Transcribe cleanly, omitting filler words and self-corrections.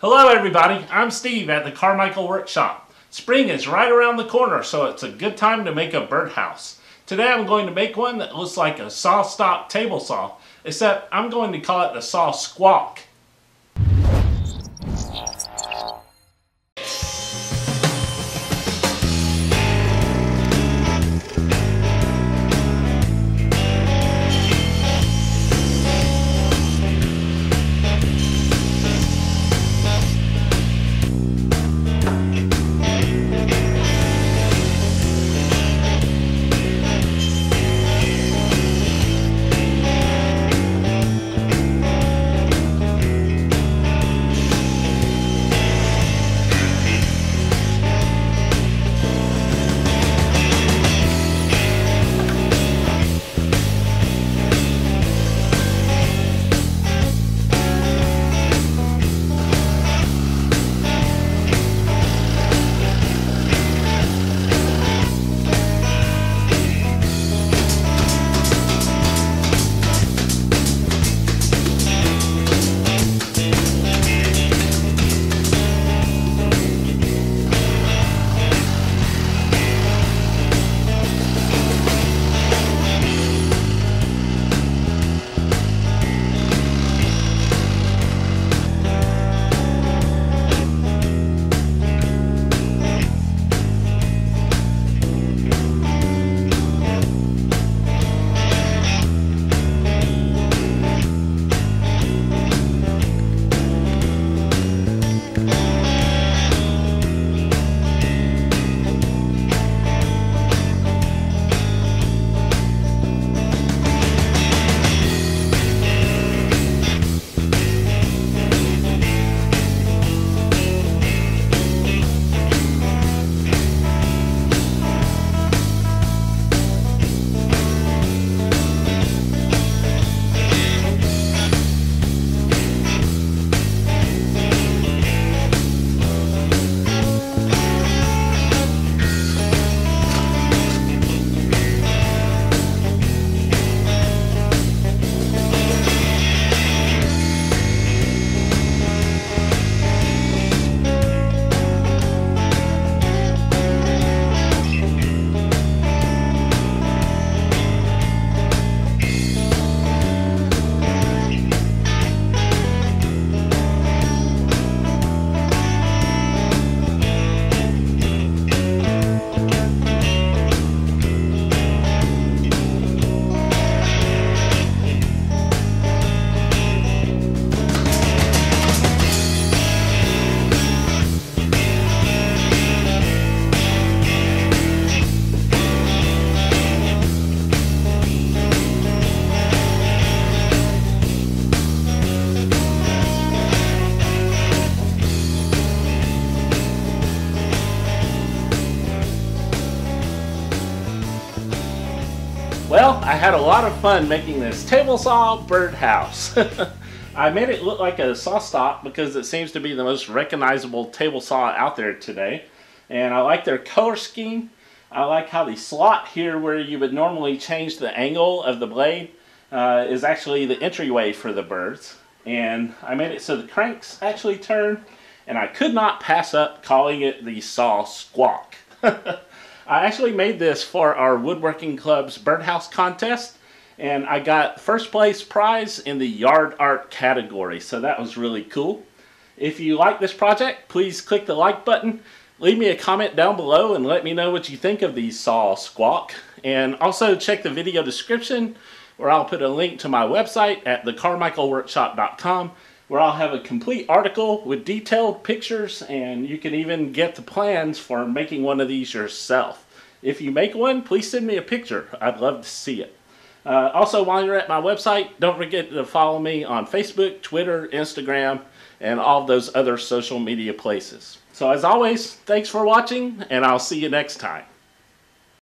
Hello everybody, I'm Steve at the Carmichael Workshop. Spring is right around the corner, so it's a good time to make a birdhouse. Today I'm going to make one that looks like a SawStop table saw, except I'm going to call it the SawSquawk. Well, I had a lot of fun making this table saw birdhouse. I made it look like a SawStop because it seems to be the most recognizable table saw out there today. And I like their color scheme. I like how the slot here where you would normally change the angle of the blade is actually the entryway for the birds. And I made it so the cranks actually turn. And I could not pass up calling it the SawSquawk. I actually made this for our woodworking club's birdhouse contest, and I got first place prize in the yard art category, so that was really cool. If you like this project, please click the like button, leave me a comment down below and let me know what you think of the SawSquawk, and also check the video description where I'll put a link to my website at thecarmichaelworkshop.com where I'll have a complete article with detailed pictures, and you can even get the plans for making one of these yourself. If you make one, please send me a picture. I'd love to see it. Also, while you're at my website, don't forget to follow me on Facebook, Twitter, Instagram, and all those other social media places. So as always, thanks for watching, and I'll see you next time.